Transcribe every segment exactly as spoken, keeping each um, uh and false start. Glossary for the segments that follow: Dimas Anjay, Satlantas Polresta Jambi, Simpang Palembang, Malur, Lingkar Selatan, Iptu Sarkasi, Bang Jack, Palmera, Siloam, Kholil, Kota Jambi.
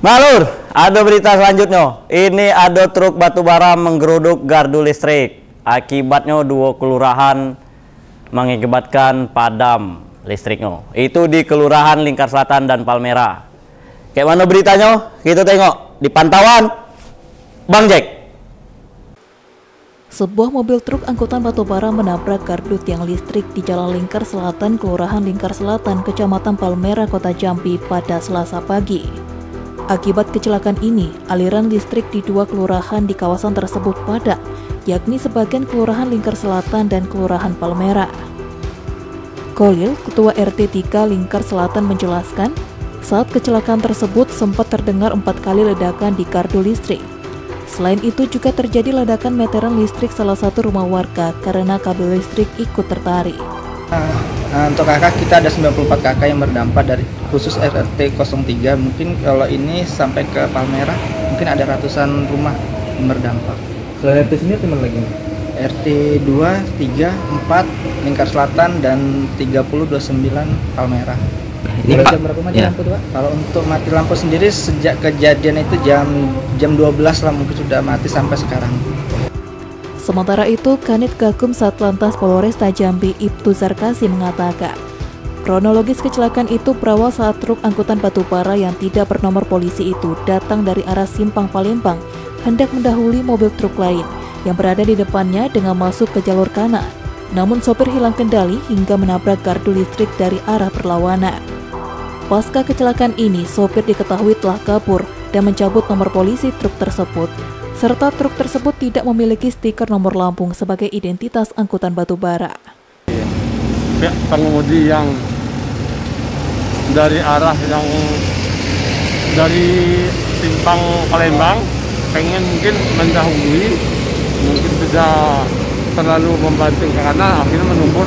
Malur, ada berita selanjutnya. Ini ada truk batubara menggeruduk gardu listrik. Akibatnya dua kelurahan mengakibatkan padam listriknya. Itu di Kelurahan Lingkar Selatan dan Palmera. Kayak mana beritanya? Kita tengok di pantauan Bang Jack. Sebuah mobil truk angkutan batubara menabrak gardu tiang listrik di Jalan Lingkar Selatan, Kelurahan Lingkar Selatan, Kecamatan Palmera, Kota Jambi pada Selasa pagi. Akibat kecelakaan ini, aliran listrik di dua kelurahan di kawasan tersebut padat, yakni sebagian Kelurahan Lingkar Selatan dan Kelurahan Palmera. Kholil, Ketua R T tiga Lingkar Selatan menjelaskan, saat kecelakaan tersebut sempat terdengar empat kali ledakan di gardu listrik. Selain itu juga terjadi ledakan meteran listrik salah satu rumah warga karena kabel listrik ikut tertarik. Untuk K K kita ada sembilan puluh empat K K yang berdampak dari khusus R T nol tiga. Mungkin kalau ini sampai ke Palmera mungkin ada ratusan rumah yang berdampak. Selain R T sini teman lagi? R T dua, tiga, empat, Lingkar Selatan dan tiga puluh dua puluh sembilan Palmera. Ini Pak, ya. Kalau untuk mati lampu sendiri sejak kejadian itu jam jam dua belas lah mungkin sudah mati sampai sekarang. Sementara itu, Kanit Gakum Satlantas Polresta Jambi Iptu Sarkasi mengatakan, kronologis kecelakaan itu berawal saat truk angkutan batubara yang tidak bernomor polisi itu datang dari arah Simpang Palembang hendak mendahului mobil truk lain yang berada di depannya dengan masuk ke jalur kanan. Namun sopir hilang kendali hingga menabrak gardu listrik dari arah berlawanan. Pasca kecelakaan ini, sopir diketahui telah kabur dan mencabut nomor polisi truk tersebut, serta truk tersebut tidak memiliki stiker nomor Lampung sebagai identitas angkutan batubara. Ya, pengemudi yang dari arah yang dari Simpang Palembang pengen mungkin mendahului, mungkin tidak terlalu membanting karena akhirnya menumpur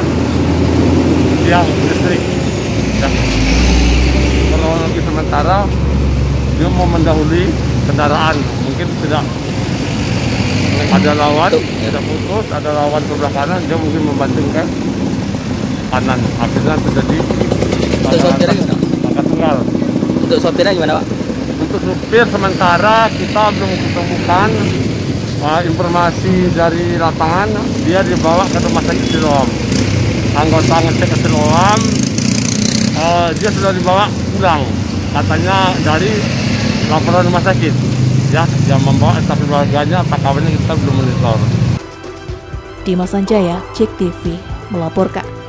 tiang listrik. Dan kronologi sementara dia mau mendahului kendaraan, mungkin tidak. Ada lawan, ada putus, ada lawan sebelah kanan, dia mungkin membantingkan kanan. Akhirnya terjadi maka tunggal. Untuk sopirnya gimana Pak? Untuk sopir sementara kita belum ketemukan uh, informasi dari lapangan. Dia dibawa ke rumah sakit Siloam. Anggota ngecek ke Siloam, uh, dia sudah dibawa pulang. Katanya dari laporan rumah sakit. Ya, yang membawa tapi keluarganya atau kawannya kita belum monitor. Dimas Anjay, C T V melaporkan.